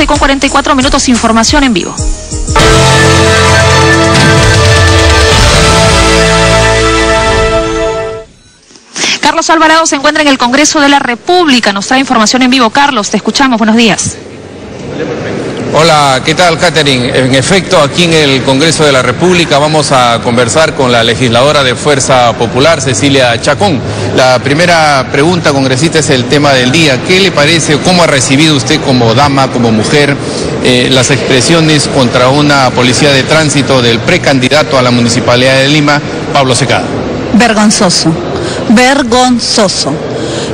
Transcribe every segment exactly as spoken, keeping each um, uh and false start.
doce con cuarenta y cuatro minutos, información en vivo. Carlos Alvarado se encuentra en el Congreso de la República, nos trae información en vivo. Carlos, te escuchamos, buenos días. Hola, ¿qué tal, Katherine? En efecto, aquí en el Congreso de la República vamos a conversar con la legisladora de Fuerza Popular, Cecilia Chacón. La primera pregunta, congresista, es el tema del día. ¿Qué le parece, cómo ha recibido usted como dama, como mujer, eh, las expresiones contra una policía de tránsito del precandidato a la Municipalidad de Lima, Pablo Secada? Vergonzoso, vergonzoso.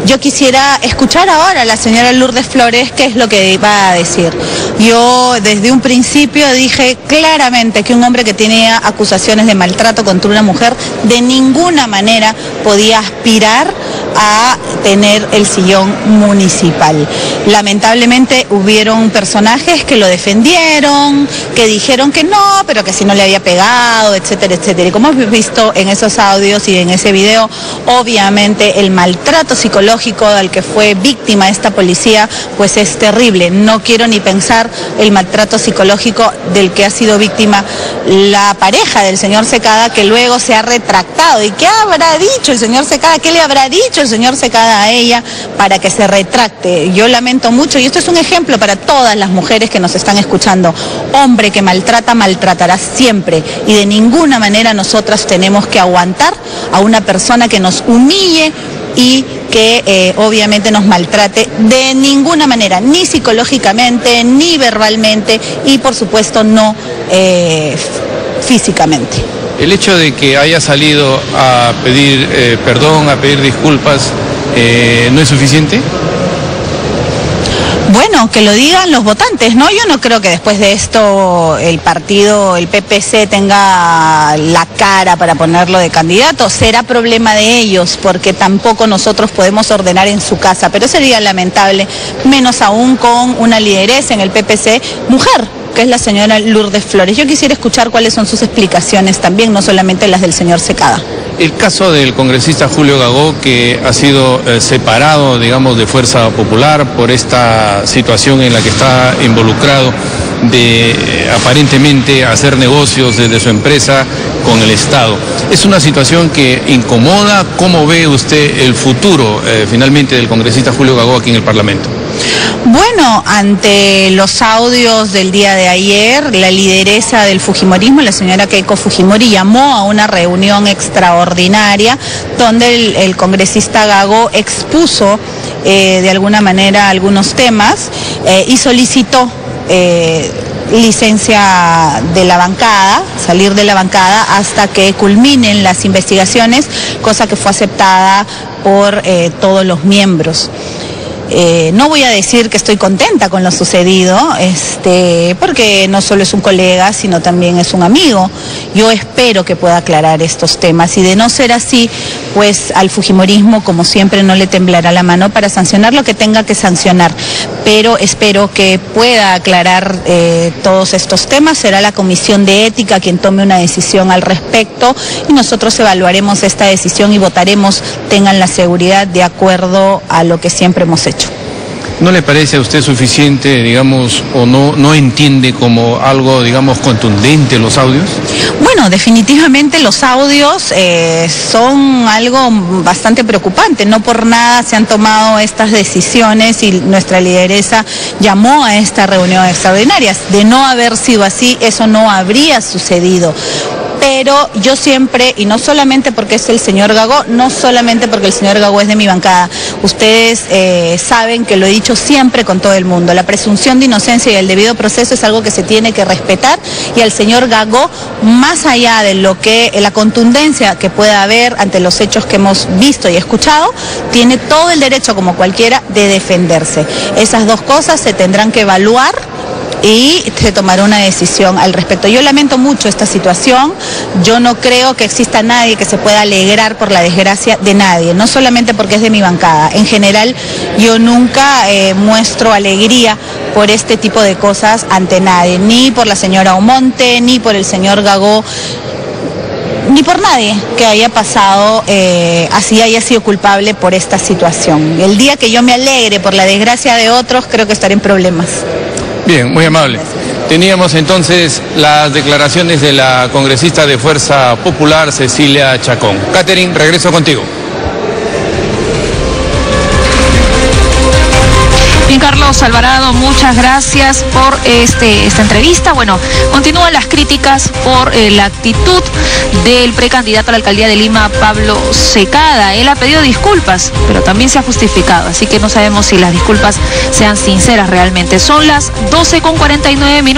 Yo quisiera escuchar ahora a la señora Lourdes Flores qué es lo que va a decir. Yo desde un principio dije claramente que un hombre que tenía acusaciones de maltrato contra una mujer de ninguna manera podía aspirar a tener el sillón municipal. Lamentablemente hubieron personajes que lo defendieron, que dijeron que no, pero que si no le había pegado, etcétera, etcétera. Y como hemos visto en esos audios y en ese video, obviamente el maltrato psicológico al que fue víctima esta policía, pues es terrible. No quiero ni pensar el maltrato psicológico del que ha sido víctima la pareja del señor Secada, que luego se ha retractado. ¿Y qué habrá dicho el señor Secada? ¿Qué le habrá dicho el señor Secada a ella para que se retracte? Yo lamento mucho, y esto es un ejemplo para todas las mujeres que nos están escuchando. Hombre que maltrata, maltratará siempre, y de ninguna manera nosotras tenemos que aguantar a una persona que nos humille y que eh, obviamente nos maltrate de ninguna manera, ni psicológicamente, ni verbalmente y por supuesto no eh, físicamente. El hecho de que haya salido a pedir eh, perdón, a pedir disculpas, eh, ¿no es suficiente? Bueno, que lo digan los votantes, ¿no? Yo no creo que después de esto el partido, el P P C, tenga la cara para ponerlo de candidato. Será problema de ellos, porque tampoco nosotros podemos ordenar en su casa, pero sería lamentable, menos aún con una lideresa en el P P C, mujer, que es la señora Lourdes Flores. Yo quisiera escuchar cuáles son sus explicaciones también, no solamente las del señor Secada. El caso del congresista Julio Gagó, que ha sido eh, separado, digamos, de Fuerza Popular por esta situación en la que está involucrado de eh, aparentemente hacer negocios desde su empresa con el Estado. ¿Es una situación que incomoda? ¿Cómo ve usted el futuro eh, finalmente del congresista Julio Gagó aquí en el Parlamento? Bueno, ante los audios del día de ayer, la lideresa del fujimorismo, la señora Keiko Fujimori, llamó a una reunión extraordinaria donde el, el congresista Gagó expuso eh, de alguna manera algunos temas eh, y solicitó eh, licencia de la bancada, salir de la bancada hasta que culminen las investigaciones, cosa que fue aceptada por eh, todos los miembros. Eh, no voy a decir que estoy contenta con lo sucedido, este, porque no solo es un colega, sino también es un amigo. Yo espero que pueda aclarar estos temas, y de no ser así, pues al fujimorismo, como siempre, no le temblará la mano para sancionar lo que tenga que sancionar. Pero espero que pueda aclarar eh, todos estos temas. Será la Comisión de Ética quien tome una decisión al respecto, y nosotros evaluaremos esta decisión y votaremos, tengan la seguridad, de acuerdo a lo que siempre hemos hecho. ¿No le parece a usted suficiente, digamos, o no, no entiende como algo, digamos, contundente los audios? Bueno, definitivamente los audios eh, son algo bastante preocupante. No por nada se han tomado estas decisiones y nuestra lideresa llamó a esta reunión extraordinaria. De no haber sido así, eso no habría sucedido. Pero yo siempre, y no solamente porque es el señor Gagó, no solamente porque el señor Gagó es de mi bancada, ustedes eh, saben que lo he dicho siempre con todo el mundo, la presunción de inocencia y el debido proceso es algo que se tiene que respetar, y al señor Gagó, más allá de lo que la contundencia que pueda haber ante los hechos que hemos visto y escuchado, tiene todo el derecho, como cualquiera, de defenderse. Esas dos cosas se tendrán que evaluar y se tomará una decisión al respecto. Yo lamento mucho esta situación. Yo no creo que exista nadie que se pueda alegrar por la desgracia de nadie, no solamente porque es de mi bancada. En general, yo nunca eh, muestro alegría por este tipo de cosas ante nadie, ni por la señora Omonte, ni por el señor Gagó, ni por nadie que haya pasado, eh, así haya sido culpable por esta situación. El día que yo me alegre por la desgracia de otros, creo que estaré en problemas. Bien, muy amable. Teníamos entonces las declaraciones de la congresista de Fuerza Popular, Cecilia Chacón. Katherine, regreso contigo. Bien, Carlos Alvarado, muchas gracias por este, esta entrevista. Bueno, continúan las críticas por eh, la actitud del precandidato a la alcaldía de Lima, Pablo Secada. Él ha pedido disculpas, pero también se ha justificado, así que no sabemos si las disculpas sean sinceras realmente. Son las doce con cuarenta y nueve minutos.